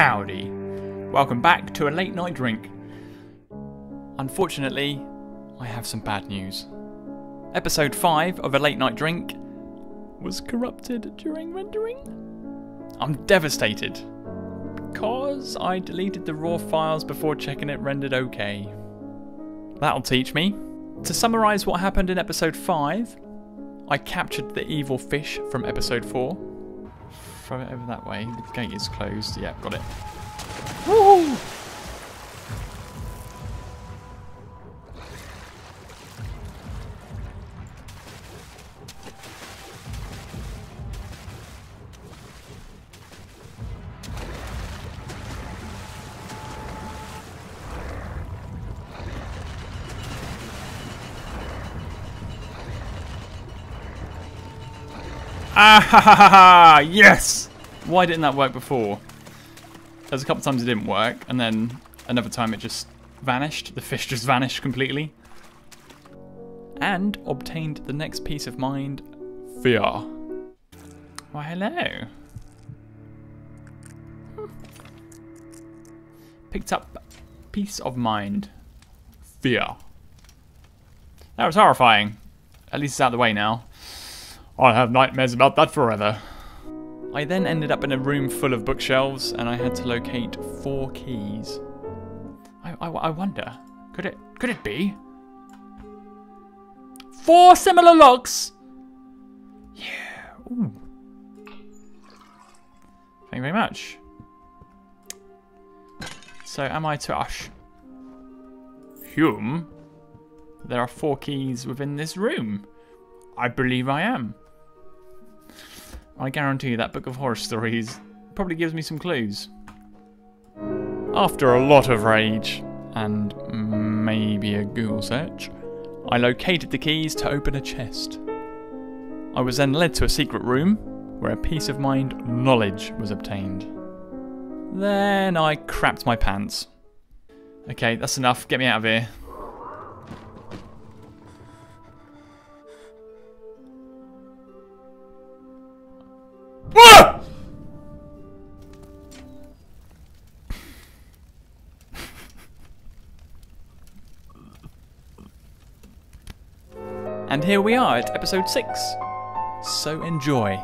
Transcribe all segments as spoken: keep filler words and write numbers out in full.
Howdy. Welcome back to A Late Night Drink. Unfortunately, I have some bad news. Episode five of A Late Night Drink was corrupted during rendering. I'm devastated because I deleted the raw files before checking it rendered okay. That'll teach me. To summarise what happened in episode five, I captured the evil fish from episode four. Throw it over that way. The gate is closed. Yeah, got it. Woo! Ah ha ha ha ha! Yes! Why didn't that work before? There's a couple times it didn't work, and then another time it just vanished. The fish just vanished completely. And obtained the next piece of mind, fear. Why, hello. Picked up peace of mind, fear. That was horrifying. At least it's out of the way now. I'll have nightmares about that forever. I then ended up in a room full of bookshelves and I had to locate four keys. I, I, I wonder, could it, could it be? Four similar locks? Yeah, ooh. Thank you very much. So am I to assume there are four keys within this room? I believe I am. I guarantee you that book of horror stories probably gives me some clues. After a lot of rage, and maybe a Google search, I located the keys to open a chest. I was then led to a secret room, where a peace of mind knowledge was obtained. Then I crapped my pants. Okay, that's enough, get me out of here. And here we are at episode six, so enjoy.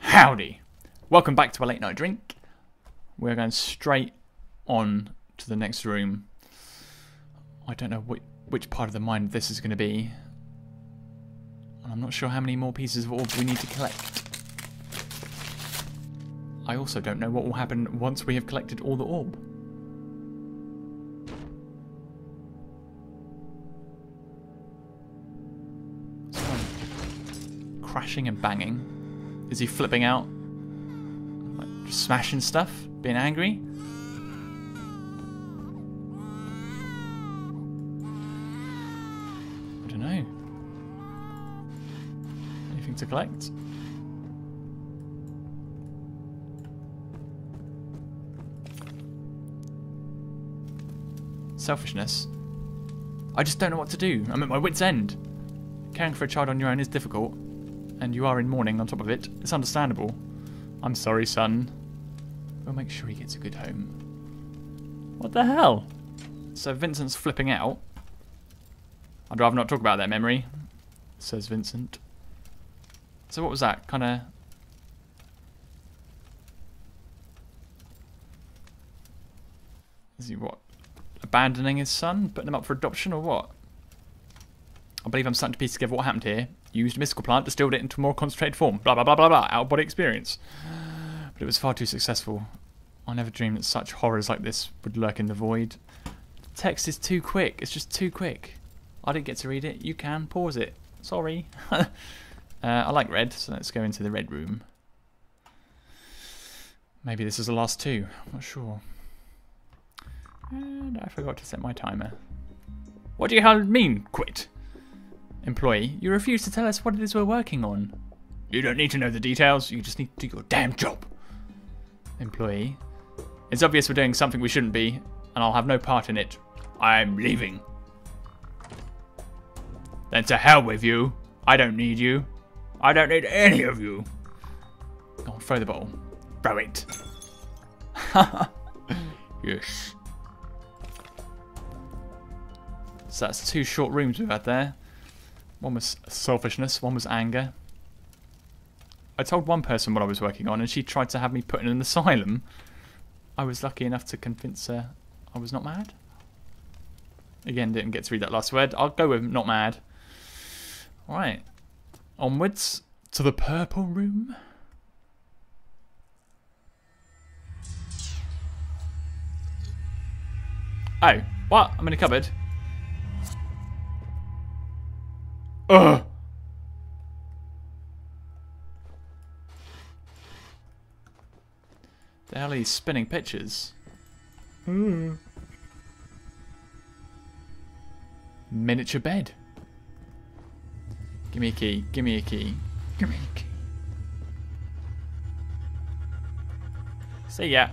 Howdy, welcome back to A Late Night Drink. We're going straight on to the next room. I don't know which, which part of the mind this is going to be. And I'm not sure how many more pieces of orb we need to collect. I also don't know what will happen once we have collected all the orb. Crashing and banging. Is he flipping out? Like, just smashing stuff? Being angry? I don't know. Anything to collect? Selfishness. I just don't know what to do. I'm at my wit's end. Caring for a child on your own is difficult. And you are in mourning on top of it. It's understandable. I'm sorry, son. We'll make sure he gets a good home. What the hell? So Vincent's flipping out. I'd rather not talk about that memory, says Vincent. So what was that? Kind of... Is he what? Abandoning his son? Putting him up for adoption or what? I believe I'm starting to piece together what happened here. Used a mystical plant, distilled it into a more concentrated form. Blah, blah, blah, blah, blah. Out of body experience. But it was far too successful. I never dreamed that such horrors like this would lurk in the void. The text is too quick. It's just too quick. I didn't get to read it. You can pause it. Sorry. uh, I like red, so let's go into the red room. Maybe this is the last two. I'm not sure. And I forgot to set my timer. What do you mean, quit? Employee, you refuse to tell us what it is we're working on. You don't need to know the details, you just need to do your damn job. Employee, it's obvious we're doing something we shouldn't be, and I'll have no part in it. I'm leaving. Then to hell with you. I don't need you. I don't need any of you. Go on, throw the bottle. Throw it. Yes. So that's two short rooms we've had there. One was selfishness, one was anger. I told one person what I was working on and she tried to have me put in an asylum. I was lucky enough to convince her I was not mad. Again, didn't get to read that last word. I'll go with not mad. Alright. Onwards to the purple room. Oh, what? I'm in a cupboard. Ugh. The hell are these spinning pictures? Mm. Miniature bed. Give me a key. Give me a key. Give me a key. See ya.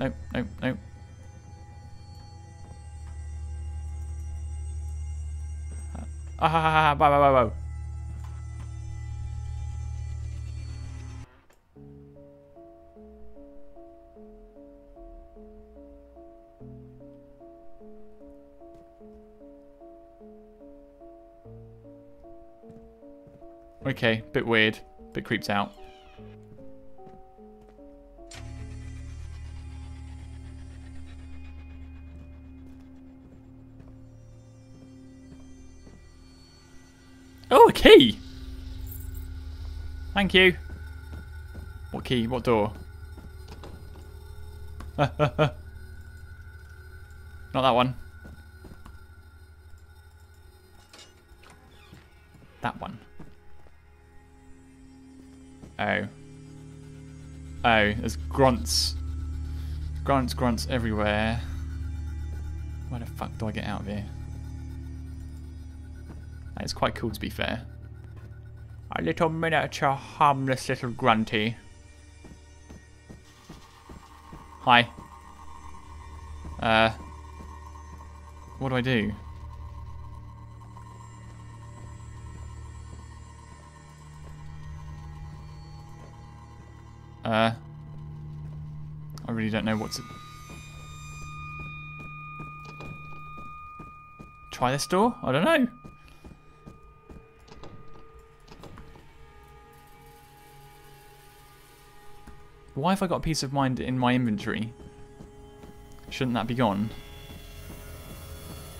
Nope, nope, nope. Ah ha ha ha! Whoa, whoa, whoa, whoa! Okay, bit weird, bit creeped out. Oh, a key! Thank you. What key? What door? Not that one. That one. Oh. Oh, there's grunts. Grunts, grunts everywhere. Where the fuck do I get out of here? It's quite cool, to be fair. A little miniature, harmless little grunty. Hi. Uh. What do I do? Uh. I really don't know what to... Try this door? I don't know. Why have I got peace of mind in my inventory? Shouldn't that be gone?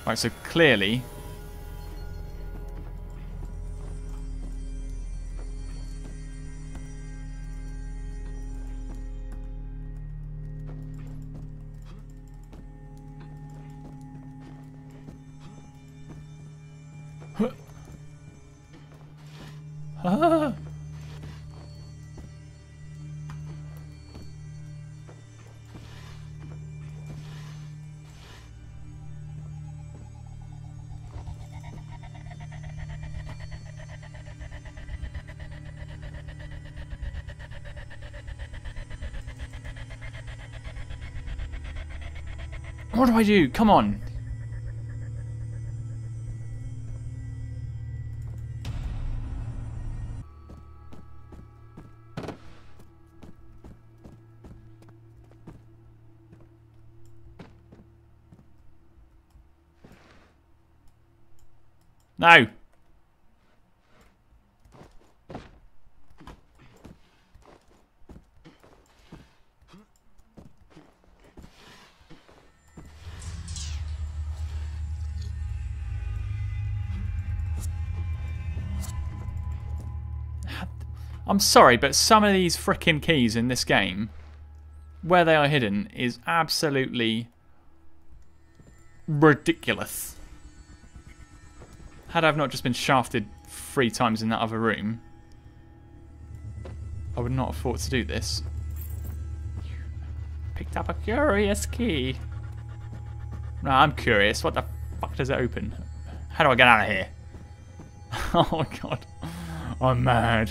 Right, so clearly... Ah! What do I do? Come on. No. I'm sorry, but some of these frickin' keys in this game, where they are hidden, is absolutely ridiculous. Had I not just been shafted three times in that other room, I would not have thought to do this. Picked up a curious key. No, I'm curious. What the fuck does it open? How do I get out of here? Oh, God. I'm mad.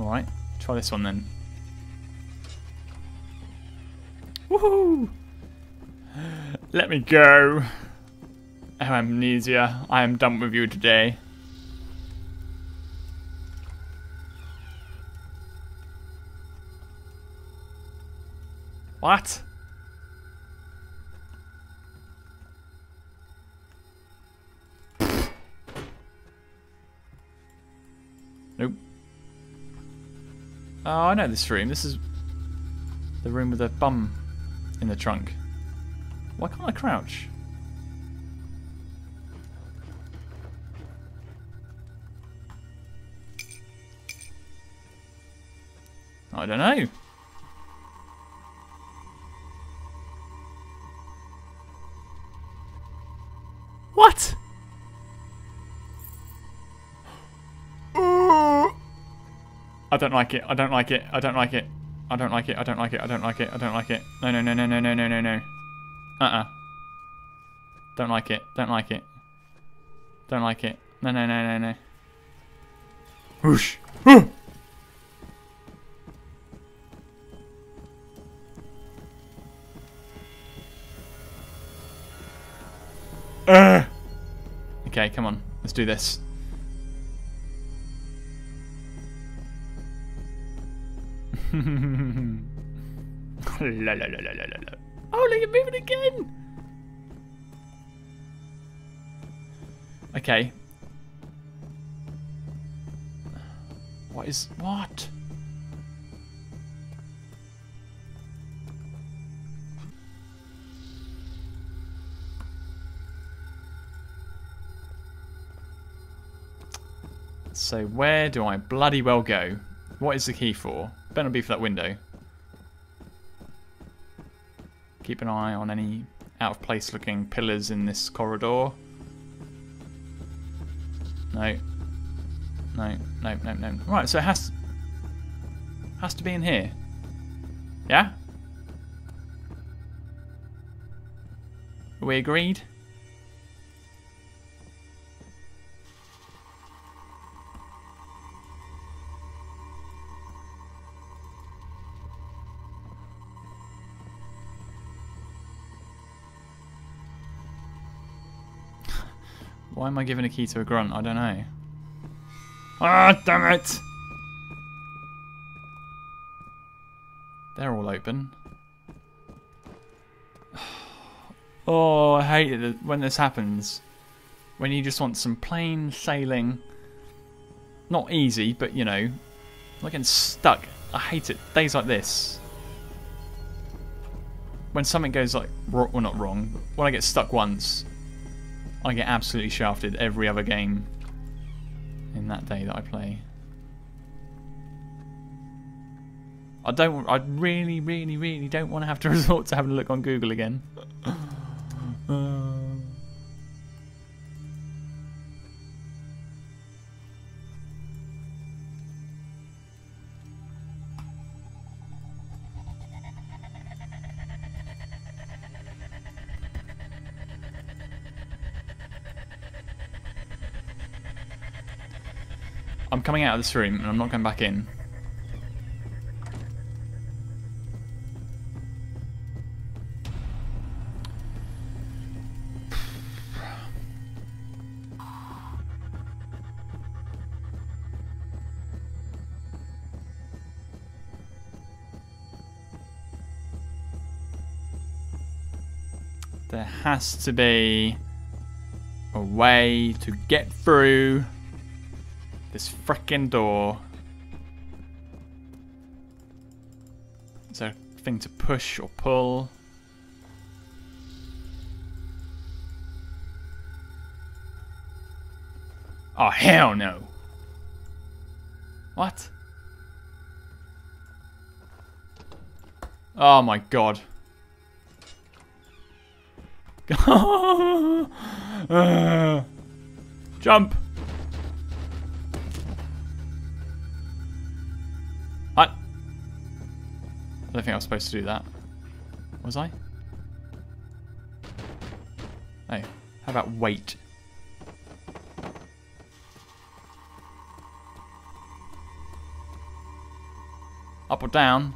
Alright, try this one then. Woohoo! Let me go. Oh, Amnesia, I am done with you today. What? Nope. Oh, I know this room. This is the room with the bum in the trunk. Why can't I crouch? I don't know. What? I don't like it. I don't like it. I don't like it. I don't like it. I don't like it. I don't like it. I don't like it. No, no, no, no, no, no, no, no, no. Uh-uh. Don't like it. Don't like it. Don't like it. No, no, no, no, no. Whoosh. Uh. Okay, come on. Let's do this. la, la, la, la, la, la. Oh, look, it moving again! Okay. What is... what? So where do I bloody well go? What is the key for? Better not be for that window. Keep an eye on any out of place looking pillars in this corridor. No. No, no, no, no. Right, so it has, has to be in here. Yeah? Are we agreed? Why am I giving a key to a grunt? I don't know. Ah, oh, damn it! They're all open. Oh, I hate it when this happens. When you just want some plain sailing. Not easy, but you know. Not getting stuck. I hate it. Days like this. When something goes like... well, not wrong. But when I get stuck once... I get absolutely shafted every other game in that day that I play. I don't. I really, really, really don't want to have to resort to having a look on Google again. uh. I'm coming out of this room and I'm not going back in. There has to be a way to get through this frickin' door. Is there a thing to push or pull? Oh, hell no! What? Oh my god. uh, jump! I don't think I was supposed to do that. Was I? No. How about wait? Up or down?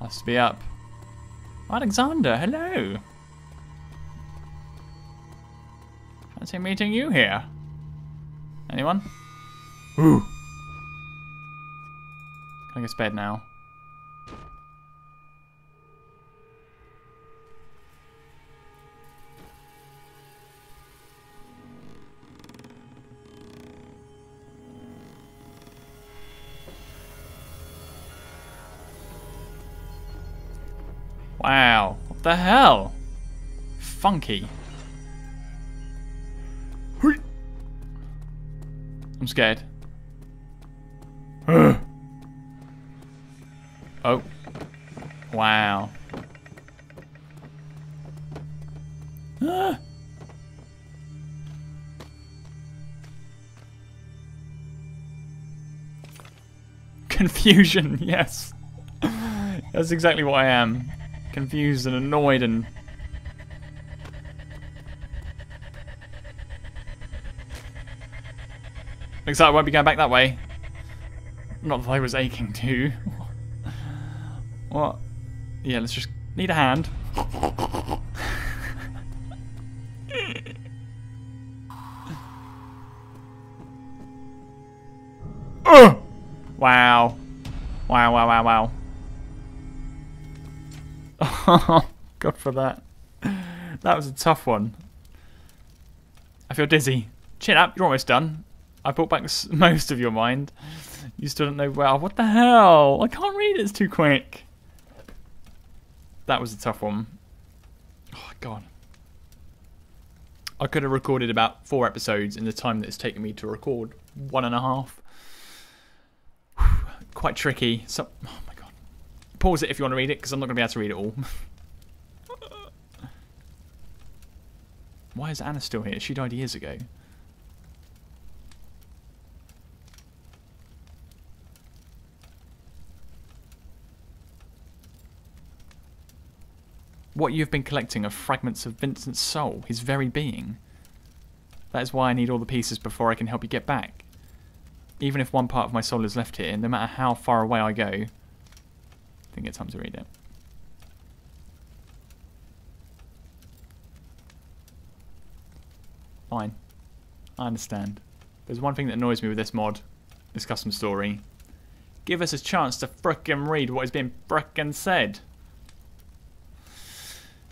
Has to be up. Alexander, hello! Fancy meeting you here. Anyone? Ooh! Can I go to bed now? Wow, what the hell? Funky. I'm scared. Oh. Wow. Ah. Confusion, yes. That's exactly what I am. Confused and annoyed and... Looks like I won't be going back that way. Not that I was aching to. What? Yeah, let's just... Need a hand. uh! Wow. Wow, wow, wow, wow. Oh, God for that. That was a tough one. I feel dizzy. Chin up, you're almost done. I brought back most of your mind. You still don't know well. What the hell? I can't read it, it's too quick. That was a tough one. Oh, God. I could have recorded about four episodes in the time that it's taken me to record one and a half. Whew, quite tricky. So, oh, my God. Pause it if you want to read it, because I'm not going to be able to read it all. Why is Anna still here? She died years ago. What you have been collecting are fragments of Vincent's soul, his very being. That is why I need all the pieces before I can help you get back. Even if one part of my soul is left here, no matter how far away I go... I think it's time to read it. Fine. I understand. There's one thing that annoys me with this mod. This custom story. Give us a chance to frickin' read what is being frickin' said.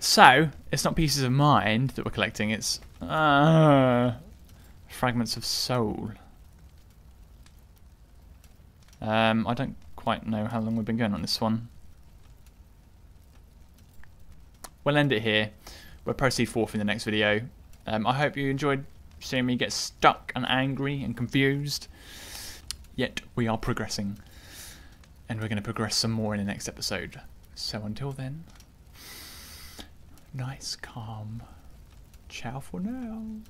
So, it's not pieces of mind that we're collecting, it's uh, fragments of soul. Um, I don't quite know how long we've been going on this one. We'll end it here. We'll proceed forth in the next video. Um, I hope you enjoyed seeing me get stuck and angry and confused. Yet, we are progressing. And we're going to progress some more in the next episode. So, until then... Nice calm. Ciao for now.